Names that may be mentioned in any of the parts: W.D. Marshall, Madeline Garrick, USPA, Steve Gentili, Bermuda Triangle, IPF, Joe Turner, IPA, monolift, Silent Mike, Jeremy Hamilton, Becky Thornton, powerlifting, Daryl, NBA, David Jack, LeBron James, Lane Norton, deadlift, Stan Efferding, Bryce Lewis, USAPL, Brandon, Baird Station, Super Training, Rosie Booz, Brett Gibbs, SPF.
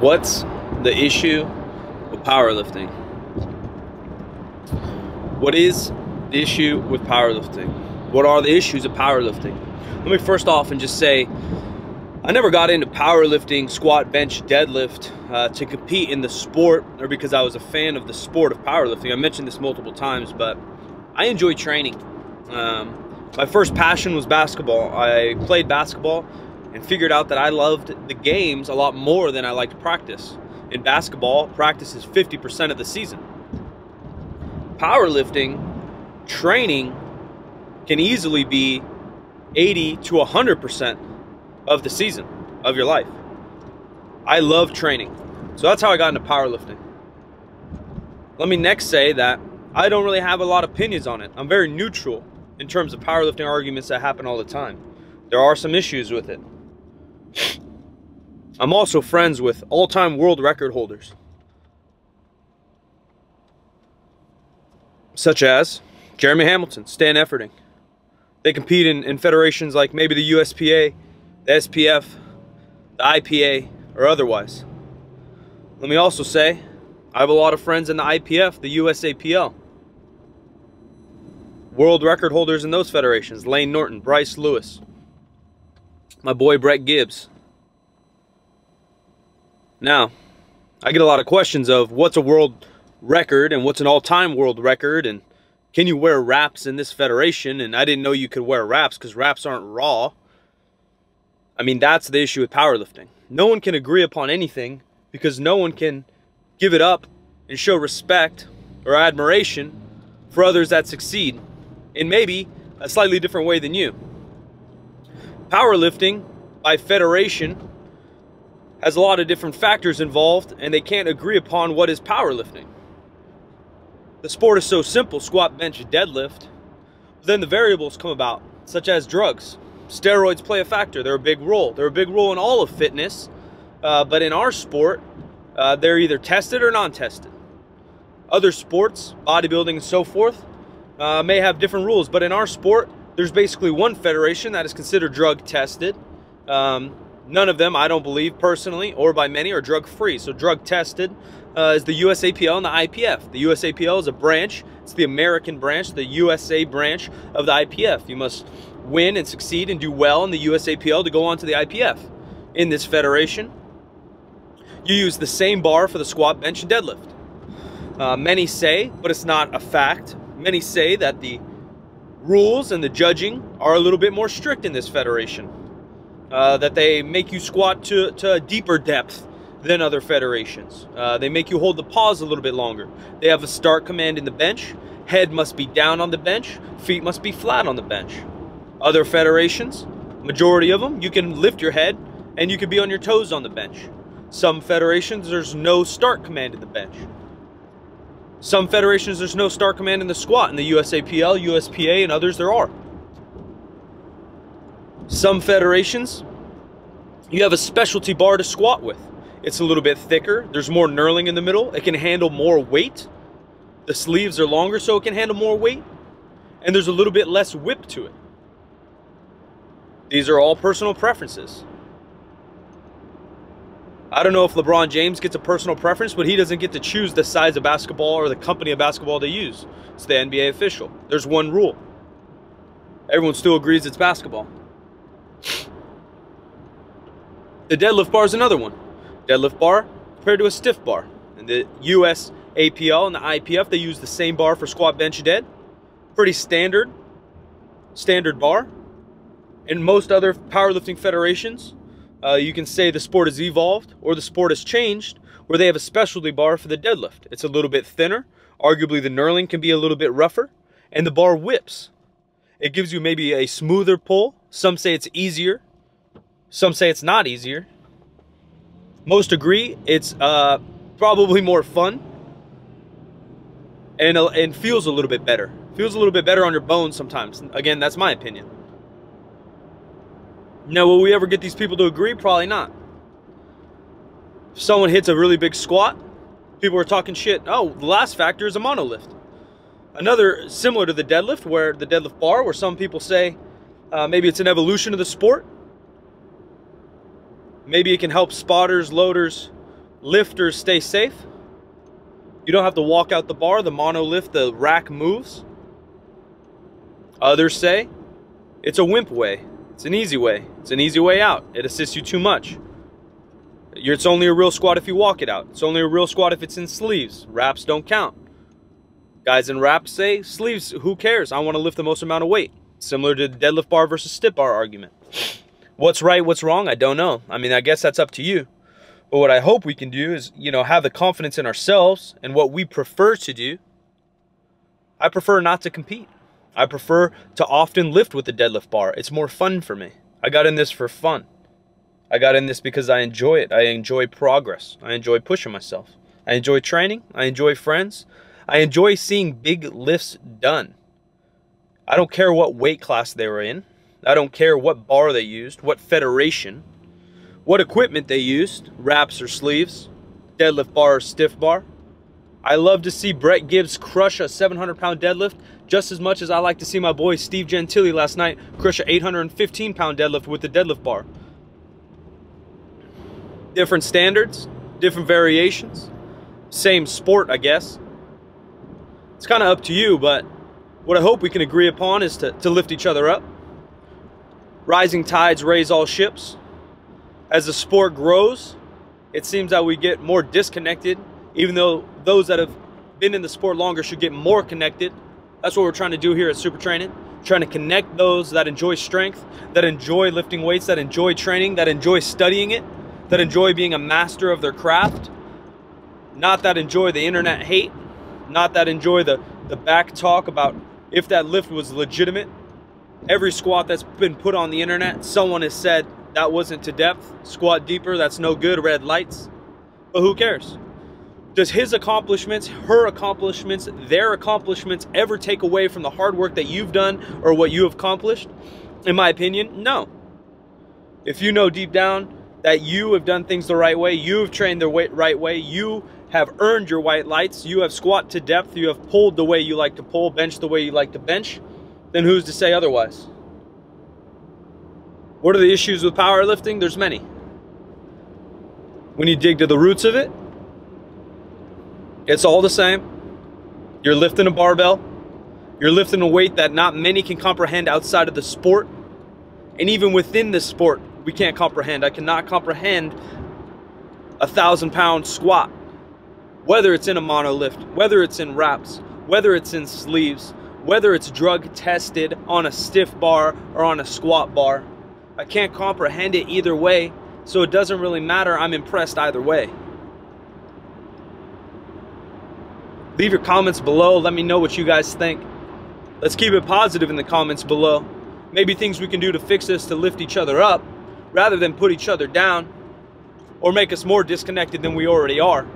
What's the issue with powerlifting? What is the issue with powerlifting? What are the issues of powerlifting? Let me first off and just say, I never got into powerlifting, squat, bench, deadlift to compete in the sport or because I was a fan of the sport of powerlifting. I mentioned this multiple times, but I enjoy training. My first passion was basketball. I played basketball and figured out that I loved the games a lot more than I liked practice. In basketball, practice is 50% of the season. Powerlifting, training can easily be 80 to 100% of the season of your life. I love training. So that's how I got into powerlifting. Let me next say that I don't really have a lot of opinions on it. I'm very neutral in terms of powerlifting arguments that happen all the time. There are some issues with it. I'm also friends with all-time world record holders, such as Jeremy Hamilton, Stan Efferding. They compete in federations like maybe the USPA, the SPF, the IPA, or otherwise. Let me also say, I have a lot of friends in the IPF, the USAPL. World record holders in those federations, Lane Norton, Bryce Lewis, my boy Brett Gibbs. Now, I get a lot of questions of what's a world record and what's an all-time world record and can you wear wraps in this federation? And I didn't know you could wear wraps because wraps aren't raw. I mean, that's the issue with powerlifting. No one can agree upon anything because no one can give it up and show respect or admiration for others that succeed in maybe a slightly different way than you. Powerlifting by federation has a lot of different factors involved and they can't agree upon what is powerlifting. The sport is so simple, squat, bench, deadlift, but then the variables come about, such as drugs. Steroids play a factor, they're a big role. They're a big role in all of fitness, but in our sport, they're either tested or non-tested. Other sports, bodybuilding and so forth, may have different rules, but in our sport, there's basically one federation that is considered drug tested. None of them, I don't believe personally, or by many, are drug free. So drug tested is the USAPL and the IPF. The USAPL is a branch, it's the American branch, the USA branch of the IPF. You must win and succeed and do well in the USAPL to go on to the IPF. In this federation, you use the same bar for the squat, bench, and deadlift. Many say, but it's not a fact, many say that the rules and the judging are a little bit more strict in this federation, that they make you squat to a deeper depth than other federations. They make you hold the pause a little bit longer. They have a start command in the bench, head must be down on the bench, feet must be flat on the bench. Other federations, majority of them, you can lift your head and you can be on your toes on the bench. Some federations, there's no start command in the bench. Some federations, there's no start command in the squat. In the USAPL, USPA, and others, there are. Some federations, you have a specialty bar to squat with. It's a little bit thicker. There's more knurling in the middle. It can handle more weight. The sleeves are longer, so it can handle more weight. And there's a little bit less whip to it. These are all personal preferences. I don't know if LeBron James gets a personal preference, but he doesn't get to choose the size of basketball or the company of basketball they use. It's the NBA official. There's one rule. Everyone still agrees it's basketball. The deadlift bar is another one. Deadlift bar compared to a stiff bar. In the USAPL and the IPF, they use the same bar for squat, bench, dead. Pretty standard bar. In most other powerlifting federations, you can say the sport has evolved or the sport has changed where they have a specialty bar for the deadlift. It's a little bit thinner. Arguably the knurling can be a little bit rougher and the bar whips. It gives you maybe a smoother pull. Some say it's easier. Some say it's not easier. Most agree it's probably more fun and feels a little bit better. Feels a little bit better on your bones sometimes. Again, that's my opinion. Now, will we ever get these people to agree? Probably not. If someone hits a really big squat, people are talking shit. Oh, the last factor is a monolift. Another similar to the deadlift, where the deadlift bar, where some people say maybe it's an evolution of the sport. Maybe it can help spotters, loaders, lifters stay safe. You don't have to walk out the bar, the mono lift, the rack moves. Others say it's a wimp way. It's an easy way. It's an easy way out. It assists you too much. It's only a real squat if you walk it out. It's only a real squat if it's in sleeves. Wraps don't count. Guys in wraps say, sleeves, who cares? I want to lift the most amount of weight. Similar to the deadlift bar versus stiff bar argument. What's right, what's wrong? I don't know. I mean, I guess that's up to you. But what I hope we can do is, you know, have the confidence in ourselves and what we prefer to do. I prefer not to compete. I prefer to often lift with the deadlift bar. It's more fun for me. I got in this for fun. I got in this because I enjoy it. I enjoy progress. I enjoy pushing myself. I enjoy training. I enjoy friends. I enjoy seeing big lifts done. I don't care what weight class they were in. I don't care what bar they used, what federation, what equipment they used, wraps or sleeves, deadlift bar or stiff bar. I love to see Brett Gibbs crush a 700-pound deadlift just as much as I like to see my boy Steve Gentili last night crush an 815-pound deadlift with the deadlift bar. Different standards, different variations, same sport, I guess. It's kind of up to you, but what I hope we can agree upon is to lift each other up. Rising tides raise all ships. As the sport grows, it seems that we get more disconnected, even though those that have been in the sport longer should get more connected. That's what we're trying to do here at Super Training. Trying to connect those that enjoy strength, that enjoy lifting weights, that enjoy training, that enjoy studying it, that enjoy being a master of their craft. Not that enjoy the internet hate, not that enjoy the back talk about if that lift was legitimate. Every squat that's been put on the internet, someone has said that wasn't to depth, squat deeper, that's no good, red lights. But who cares? Does his accomplishments, her accomplishments, their accomplishments ever take away from the hard work that you've done or what you have accomplished? In my opinion, no. If you know deep down that you have done things the right way, you've trained the right way, you have earned your white lights, you have squat to depth, you have pulled the way you like to pull, bench the way you like to bench, then who's to say otherwise? What are the issues with powerlifting? There's many. When you dig to the roots of it, it's all the same. You're lifting a barbell. You're lifting a weight that not many can comprehend outside of the sport. And even within this sport, we can't comprehend. I cannot comprehend a 1,000-pound squat. Whether it's in a mono lift, whether it's in wraps, whether it's in sleeves, whether it's drug tested on a stiff bar or on a squat bar, I can't comprehend it either way, so it doesn't really matter. I'm impressed either way. Leave your comments below. Let me know what you guys think. Let's keep it positive in the comments below. Maybe things we can do to fix this, to lift each other up rather than put each other down or make us more disconnected than we already are.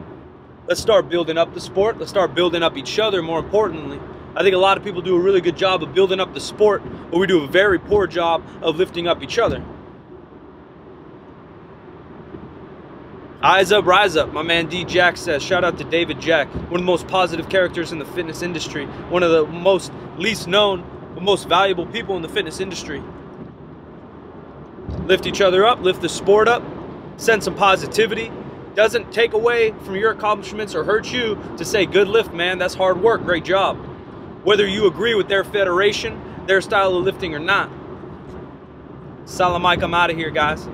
Let's start building up the sport. Let's start building up each other, more importantly. I think a lot of people do a really good job of building up the sport, but we do a very poor job of lifting up each other. Eyes up, rise up. My man D. Jack says, shout out to David Jack, one of the most positive characters in the fitness industry, one of the most least known, but most valuable people in the fitness industry. Lift each other up, lift the sport up, send some positivity. Doesn't take away from your accomplishments or hurt you to say, good lift, man, that's hard work, great job. Whether you agree with their federation, their style of lifting or not. Silent Mike, I'm out of here, guys.